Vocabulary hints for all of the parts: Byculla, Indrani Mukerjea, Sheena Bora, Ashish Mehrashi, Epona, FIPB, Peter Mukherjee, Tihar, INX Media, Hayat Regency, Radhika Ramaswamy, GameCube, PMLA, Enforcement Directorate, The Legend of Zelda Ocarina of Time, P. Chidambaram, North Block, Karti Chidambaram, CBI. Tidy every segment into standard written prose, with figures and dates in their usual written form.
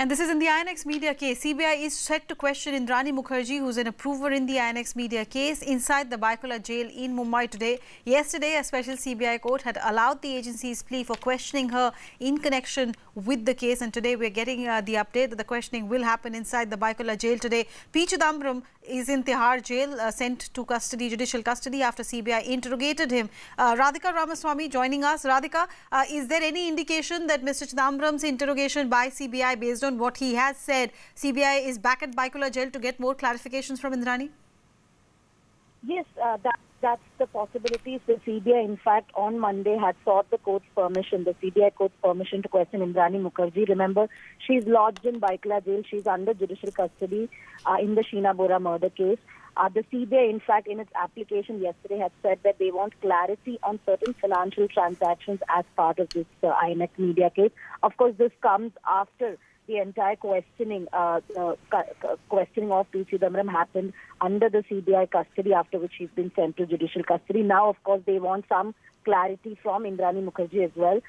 And this is in the INX Media case. CBI is set to question Indrani Mukerjee, who's an approver in the INX Media case, inside the Byculla jail in Mumbai today. Yesterday, a special CBI court had allowed the agency's plea for questioning her in connection with the case. And today, we're getting the update that the questioning will happen inside the Byculla jail today. P. Chidambaram is in Tihar jail, sent to custody, judicial custody, after CBI interrogated him. Radhika Ramaswamy joining us. Radhika, is there any indication that Mr. Chidambaram's interrogation by CBI, based on what he has said, CBI is back at Byculla jail to get more clarifications from Indrani? Yes, that's the possibilities. The CBI, in fact, on Monday had sought the court's permission, the CBI court's permission to question Indrani Mukerjee. Remember, she's lodged in Byculla jail. She's under judicial custody in the Sheena Bora murder case. The CBI, in fact, in its application yesterday had said that they want clarity on certain financial transactions as part of this INX Media case. Of course, this comes after the entire questioning of P. Chidambaram happened under the CBI custody, after which he's been sent to judicial custody. Now, of course, they want some clarity from Indrani Mukerjee as well.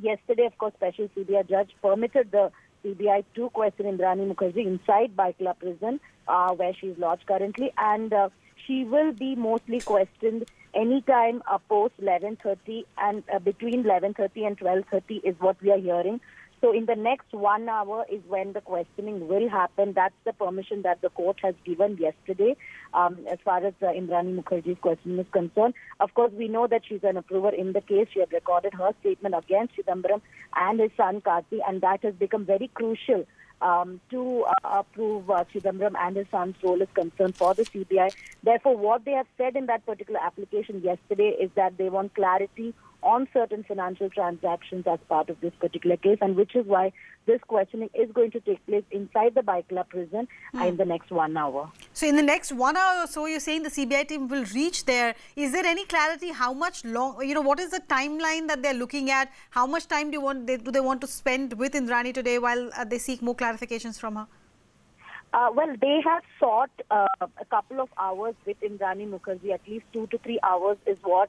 Yesterday, of course, special CBI judge permitted the CBI to question Indrani Mukerjee inside Byculla prison, where she's lodged currently, and she will be mostly questioned anytime post 11:30, and between 11:30 and 12:30 is what we are hearing. So in the next 1 hour is when the questioning will happen. That's the permission that the court has given yesterday as far as Indrani Mukerjee's questioning is concerned. Of course, we know that she's an approver in the case. She had recorded her statement against Chidambaram and his son Karti, and that has become very crucial to prove Chidambaram and his son's role is concerned for the CBI. Therefore, what they have said in that particular application yesterday is that they want clarity on certain financial transactions as part of this particular case, and which is why this questioning is going to take place inside the Byculla prison in the next 1 hour. So in the next 1 hour or so, you're saying the CBI team will reach there. Is there any clarity how much long, what is the timeline that they're looking at? How much time do they want to spend with Indrani today while they seek more clarifications from her? Well, they have sought a couple of hours with Indrani Mukerjee. At least 2 to 3 hours is what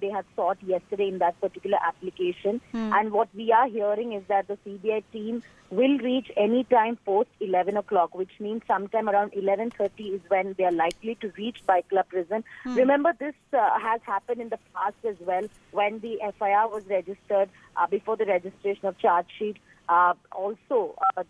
they had sought yesterday in that particular application. And what we are hearing is that the CBI team will reach any time post 11 o'clock, which means sometime around 11:30 is when they are likely to reach Byculla prison. Remember, this has happened in the past as well, when the FIR was registered before the registration of charge sheet. Also,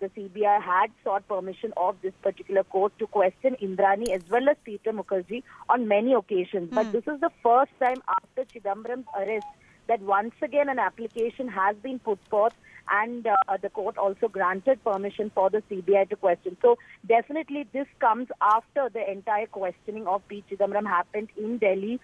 the CBI had sought permission of this particular court to question Indrani as well as Peter Mukherjee on many occasions. But this is the first time after Chidambaram's arrest that once again an application has been put forth, and the court also granted permission for the CBI to question. So definitely this comes after the entire questioning of P. Chidambaram happened in Delhi.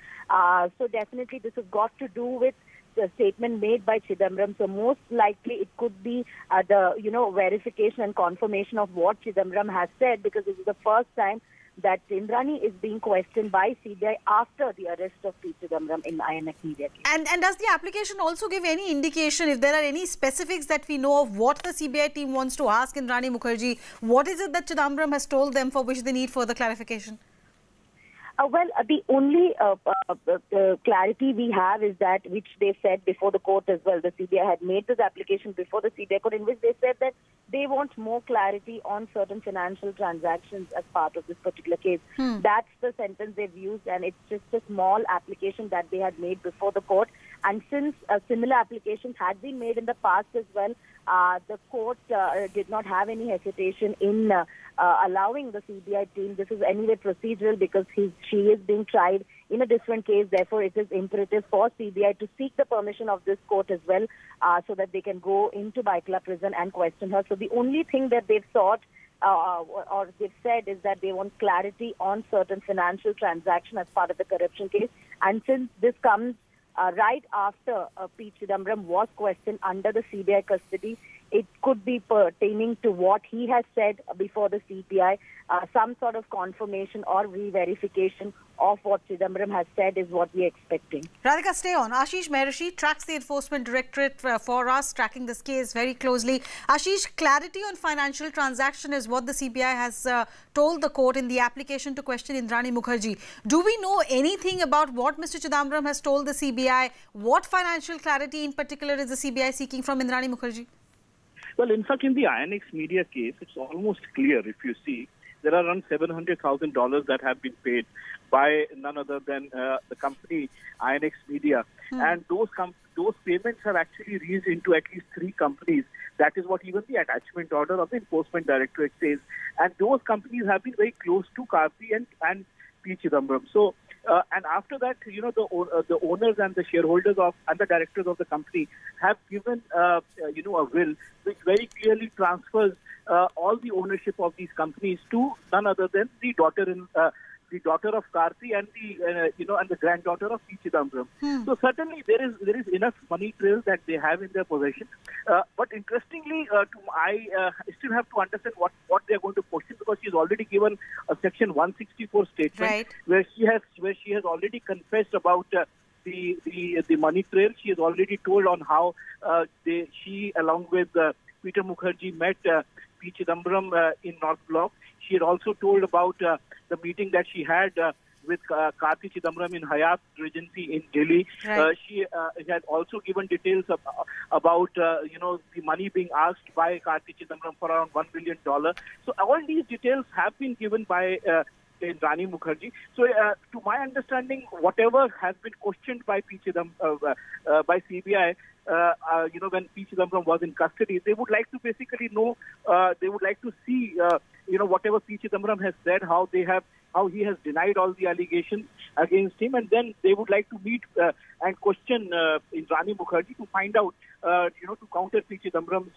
So definitely this has got to do with the statement made by Chidambaram. So most likely it could be the verification and confirmation of what Chidambaram has said, because this is the first time that Indrani is being questioned by CBI after the arrest of P. Chidambaram in INX Media case. And does the application also give any indication, if there are any specifics that we know of, what the CBI team wants to ask Indrani Mukerjee? What is it that Chidambaram has told them for which they need further clarification? Well, the only clarity we have is that which they said before the court as well. The CBI had made this application before the CBI court, in which they said that they want more clarity on certain financial transactions as part of this particular case. That's the sentence they've used, and it's just a small application that they had made before the court. And since similar applications had been made in the past as well, the court did not have any hesitation in allowing the CBI team. This is anyway procedural, because she is being tried in a different case. Therefore, it is imperative for CBI to seek the permission of this court as well, so that they can go into Byculla prison and question her. So the only thing that they've sought or they've said is that they want clarity on certain financial transactions as part of the corruption case. And since this comes right after P. Chidambaram was questioned under the CBI custody, it could be pertaining to what he has said before the CBI. Some sort of confirmation or re-verification of what Chidambaram has said is what we are expecting. Radhika, stay on. Ashish Mehrashi tracks the Enforcement Directorate for us, tracking this case very closely. Ashish, clarity on financial transaction is what the CBI has told the court in the application to question Indrani Mukerjee. Do we know anything about what Mr. Chidambaram has told the CBI? What financial clarity in particular is the CBI seeking from Indrani Mukerjee? Well, in fact, in the INX Media case, it's almost clear if you see. There are around $700,000 that have been paid by none other than the company INX Media. And those payments have actually reached into at least three companies. That is what even the attachment order of the Enforcement Directorate says. And those companies have been very close to Karti and P. Chidambaram. So, and after that, you know, the owners and the shareholders of and the directors of the company have given, you know, a will which very clearly transfers all the ownership of these companies to none other than the daughter of Karti and the you know, and the granddaughter of P. Chidambaram. So certainly there is enough money trail that they have in their possession. But interestingly, I still have to understand what they are going to question, because she's already given a Section 164 statement, right, where she has already confessed about the money trail. She has already told on how she along with Peter Mukherjee met P. Chidambaram in North Block. She had also told about the meeting that she had with Karti Chidambaram in Hayat Regency in Delhi. Right. She had also given details about you know, the money being asked by Karti Chidambaram for around $1 billion. So all these details have been given by Indrani Mukerjea. So to my understanding, whatever has been questioned by by CBI, you know, when P. Chidambaram was in custody, they would like to basically know, they would like to see, you know, whatever P. Chidambaram has said, how he has denied all the allegations against him, and then they would like to meet and question Indrani Mukerjea to find out, you know, to counter P. Chidambaram's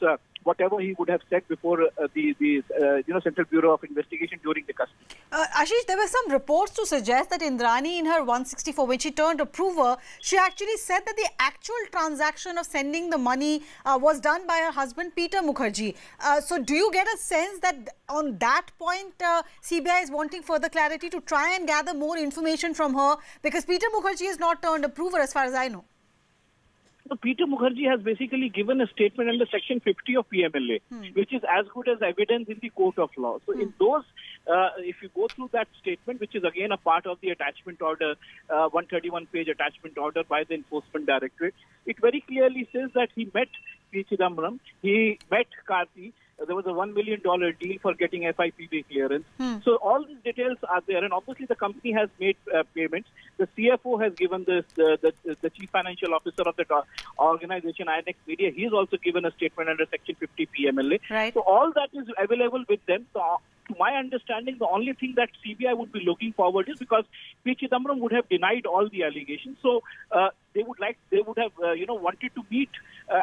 whatever he would have said before the you know, Central Bureau of Investigation during the custody. Ashish, there were some reports to suggest that Indrani, in her 164, when she turned approver, she actually said that the actual transaction of sending the money was done by her husband Peter Mukherjee. So do you get a sense that on that point CBI is wanting further clarity to try and gather more information from her, because Peter Mukherjee is not turned approver as far as I know? So Peter Mukherjee has basically given a statement under Section 50 of PMLA, which is as good as evidence in the court of law. So in those, if you go through that statement, which is again a part of the attachment order, 131-page attachment order by the Enforcement Directorate, it very clearly says that he met P. Chidambaram, he met Karti. There was a $1 million deal for getting FIPB clearance. So all these details are there, and obviously the company has made payments. The CFO has given this, the chief financial officer of the organization, INX Media, he has also given a statement under Section 50 PMLA. Right. So all that is available with them. So, to my understanding, the only thing that CBI would be looking forward is, because P. Chidambaram would have denied all the allegations. So they would have you know, wanted to meet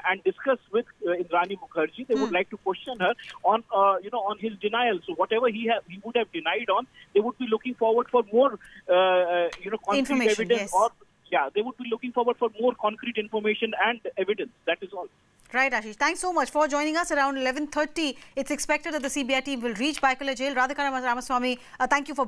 and discuss with Indrani Mukerjea. They would like to question her on you know, on his denial. So whatever he would have denied on, they would be looking forward for more you know, concrete evidence. Yes. Or yeah, they would be looking forward for more concrete information and evidence. That is all. Right, Ashish. Thanks so much for joining us. Around 11:30, it's expected that the CBI team will reach Byculla jail. Radhika Ramaswamy, thank you for